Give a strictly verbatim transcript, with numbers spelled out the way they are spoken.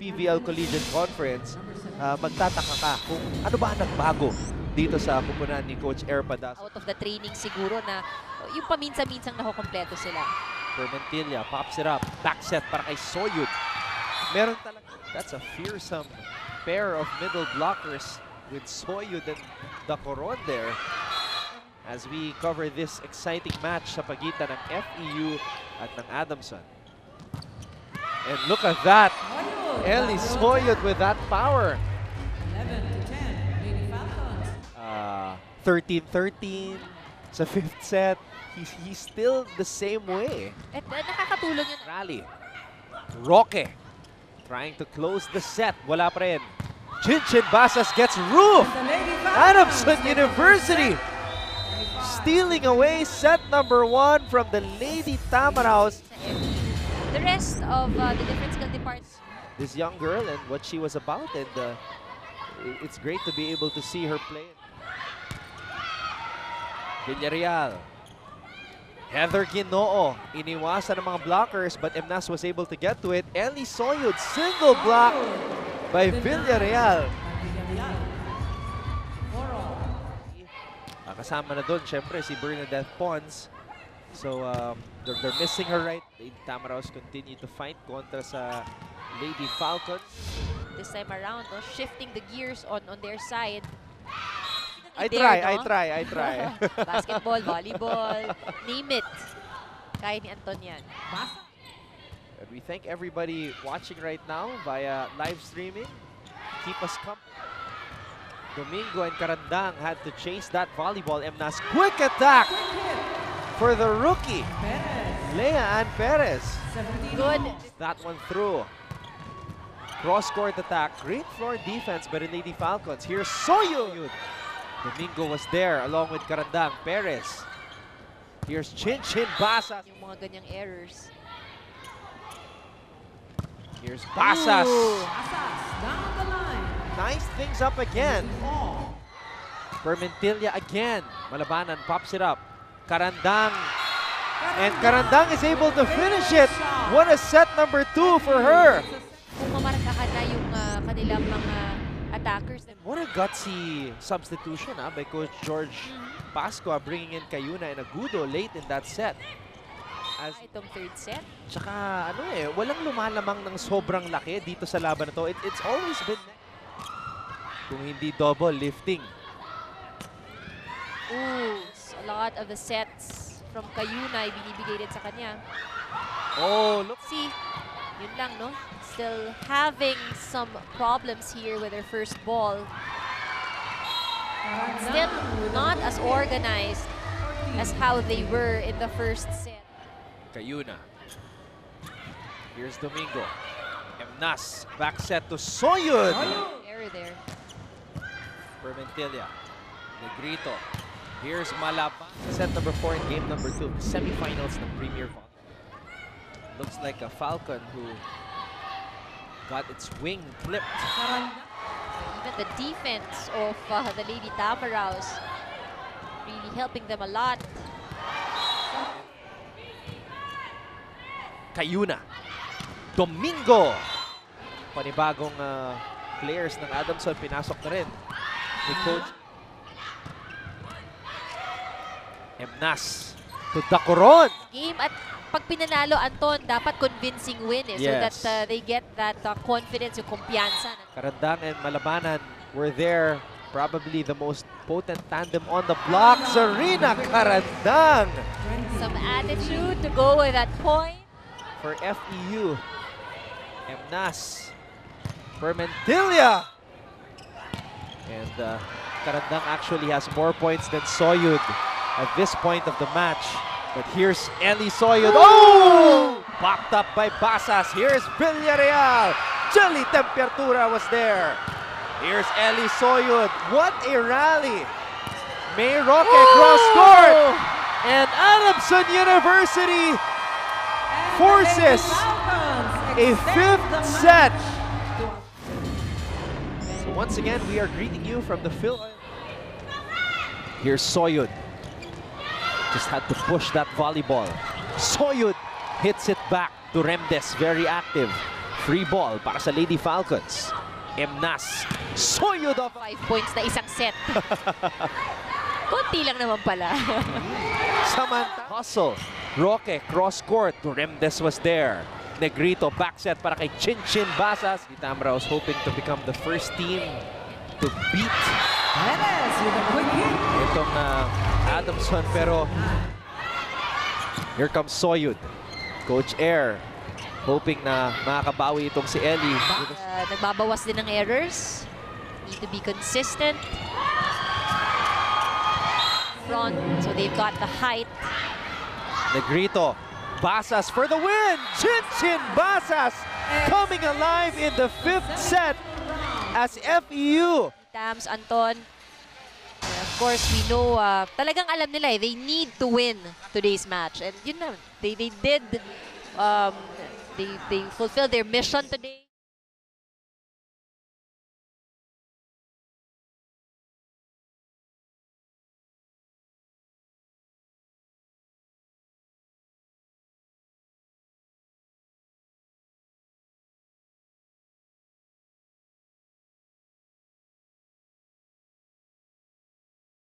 P V L Collegiate Conference, uh, magtataka ka kung ano ba ang nagbago dito sa kupunan ni Coach Arpadas. Out of the training siguro na yung paminsan-minsang nakukompleto sila. Bermentilla pops it up. Back set para kay Soyud. Meron talaga. That's a fearsome pair of middle blockers with Soyud and Dacoron there. As we cover this exciting match sa pagitan ng F E U at ng Adamson. And look at that. Eli Soyud with that power. thirteen thirteen sa fifth set. He's, he's still the same way. At, at nakakatulong yun. Rally. Roque trying to close the set. Wala pa rin. Chinchin Basas gets roofed. Adamson University stealing away set number one from the Lady Tamaraws. The rest of uh, the different skill departments. This young girl and what she was about, and uh, it's great to be able to see her play. Villarreal. Heather Guino-o, iniwasan ng mga blockers, but Emnas was able to get to it. Eli Soyud, single block by Villarreal. Uh, kasama na doon, syempre, si Bernadeth Pons. So, um, they're, they're missing her right. Lady Tamaraws continue to fight kontra sa Lady Falcons. This time around, no, shifting the gears on, on their side. I try, there, no? I try, I try, I try. Basketball, volleyball, name it. Kaini Antonian. And we thank everybody watching right now via live streaming. Keep us company. Domingo and Carandang had to chase that volleyball. Emnas, quick attack for the rookie, Lea Ann Perez. Good. That one through. Cross-court attack. Great floor defense by the Lady Falcons. Here's Soyud. Domingo was there along with Carandang, Perez. Here's Chinchin Basas. Yung mga ganyang errors. Here's Basas. Ooh, Basas down the line. Nice things up again. Bermentilla again. Malabanan pops it up. Carandang. And Carandang is able to finish it. What a set number two for her. Kung mamarka ka na yung uh, kanilang mga attackers. And what a gutsy substitution ah, by Coach George Pasqua, bringing in Kayuna and Agudo late in that set. As itong third set. Tsaka ano eh, walang lumalamang ng sobrang laki dito sa laban na to. It, it's always been... Kung hindi double, lifting. Ooh, a lot of the sets from Kayuna ay binibigay din sa kanya. Oh, look. See, yun lang, no? Still having some problems here with their first ball. Still not as organized as how they were in the first set. Kayuna. Here's Domingo. Emnas, back set to Soyud. Error there. Bermentilla. Negrito. Here's Malapa. Set number four in game number two. Semifinals ng Premier Volleyball. Looks like a Falcon who got its wing clipped. Even the defense of uh, the Lady Tamaraws really helping them a lot. Kayuna. Domingo. Panibagong uh, players ng Adamson, pinasok na rin ni Coach. Emnas to Dacoron. Game at pag pinanalo, Anton, dapat convincing win eh, yes. So that uh, they get that uh, confidence, yung kumpiyansa. Carandang and Malabanan were there, probably the most potent tandem on the block. Serena Carandang. Some attitude to go with that point. For F E U, Emnas, Bermentilla. And uh, Carandang actually has more points than Soyud at this point of the match. But here's Eli Soyud. Oh! Popped up by Basas. Here's Villarreal. Jelly Temperatura was there. Here's Eli Soyud. What a rally. May Roque cross-court. And Adamson University forces a fifth set. So once again, we are greeting you from the field. Here's Soyud. Just had to push that volleyball. Soyud hits it back to Remdez. Very active. Free ball para sa Lady Falcons. Emnas. Soyud of five points na isang set. Kunti lang naman pala. Samantha. Hustle. Roque, cross court. Remdez was there. Negrito, back set para kay Chinchin Basas. Tamaraws hoping to become the first team to beat Manez with a quick hit. Itong uh, Adamson, pero here comes Soyud. Coach Air hoping na makakabawi itong si Eli. Uh, nagbabawas din ng errors. Need to be consistent. Front, so they've got the height. Negrito, Basas for the win! Chinchin Basas coming alive in the fifth set as F E U. Tams, Anton. Of course, we know, uh, talagang alam nila eh, they need to win today's match. And you know, they, they did... Um, They, they fulfilled their mission today.